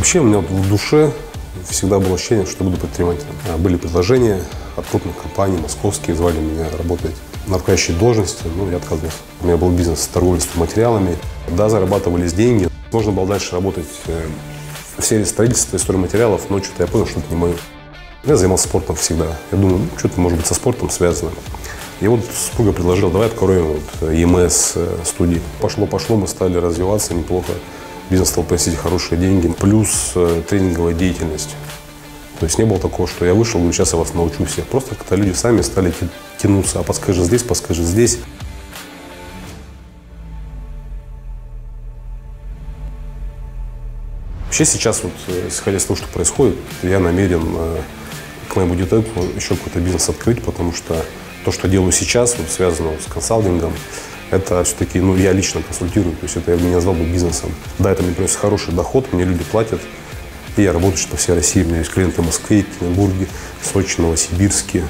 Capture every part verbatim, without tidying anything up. Вообще у меня в душе всегда было ощущение, что буду предпринимателем. Были предложения от крупных компаний, московские, звали меня работать на руководящей должности, ну, я отказался. У меня был бизнес с торговлей материалами. Да, зарабатывались деньги. Можно было дальше работать в сфере строительства и стройматериалов, но что-то я понял, что это не мое. Я занимался спортом всегда. Я думал, ну, что-то может быть со спортом связано. И вот супруга предложила, давай откроем вот и эм эс-студии. Пошло-пошло, мы стали развиваться неплохо. Бизнес стал приносить хорошие деньги, плюс тренинговая деятельность. То есть не было такого, что я вышел, и сейчас я вас научу всех. Просто когда люди сами стали тянуться, а подскажи здесь, подскажи здесь. Вообще сейчас, вот, исходя из того, что происходит, я намерен к моему детеку еще какой-то бизнес открыть, потому что то, что делаю сейчас, вот, связано вот с консалтингом, это все-таки, ну, я лично консультирую, то есть это я бы не назвал бы бизнесом. Да, это мне приносит хороший доход, мне люди платят, и я работаю по всей России. У меня есть клиенты в Москве, Екатеринбурге, Сочи, Новосибирске.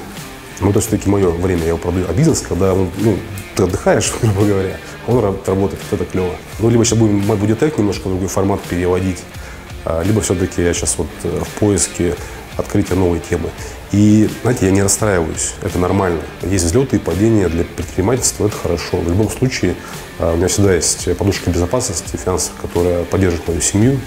Ну, это все-таки мое время, я его продаю. А бизнес, когда он, ну, ты отдыхаешь, грубо говоря, он работает, это клево. Ну, либо сейчас будем MyBodyTec немножко в другой формат переводить, либо все-таки я сейчас вот в поиске открытия новой темы. И, знаете, я не расстраиваюсь, это нормально. Есть взлеты и падения для предпринимательства, это хорошо. В любом случае, у меня всегда есть подушка безопасности финансов, которая поддержит мою семью.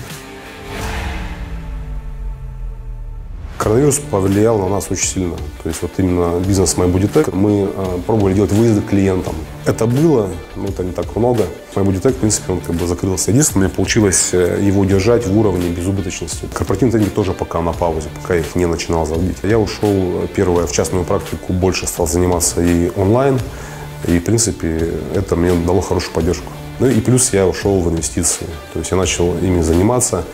Коронавирус повлиял на нас очень сильно. То есть вот именно бизнес MyBodyTec. Мы э, пробовали делать выезды к клиентам. Это было, но это не так много. MyBodyTec, в принципе, он как бы закрылся. Единственное, мне получилось его держать в уровне безубыточности. Корпоративный тренинг тоже пока на паузе, пока я их не начинал заводить. Я ушел, первое, в частную практику, больше стал заниматься и онлайн. И, в принципе, это мне дало хорошую поддержку. Ну и плюс я ушел в инвестиции. То есть я начал ими заниматься.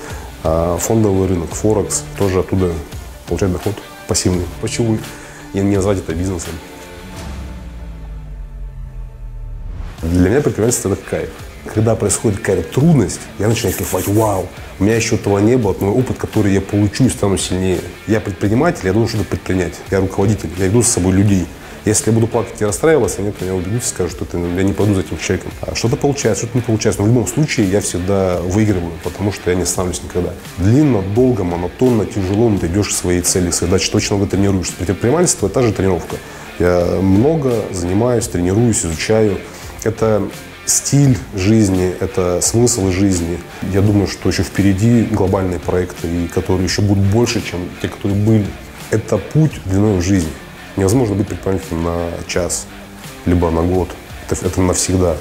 Фондовый рынок, Форекс, тоже оттуда получать доход пассивный. Почему я не назвать это бизнесом? Для меня предпринимательство – это кайф. Когда происходит какая-то трудность, я начинаю кайфовать. Вау, у меня еще этого не было, это мой опыт, который я получу и стану сильнее. Я предприниматель, я должен что-то предпринять. Я руководитель, я веду с собой людей. Если я буду плакать и расстраиваться, они меня убедят и скажут, что это, я не пойду за этим человеком. А что-то получается, что-то не получается. Но в любом случае я всегда выигрываю, потому что я не останавливаюсь никогда. Длинно, долго, монотонно, тяжело, но ты идешь к своей цели, своей даче, точно в это тренируешься. Предпринимательство – это та же тренировка. Я много занимаюсь, тренируюсь, изучаю. Это стиль жизни, это смысл жизни. Я думаю, что еще впереди глобальные проекты, которые еще будут больше, чем те, которые были. Это путь длиной в жизнь. Невозможно быть предпринимателем на час, либо на год. Это, это навсегда.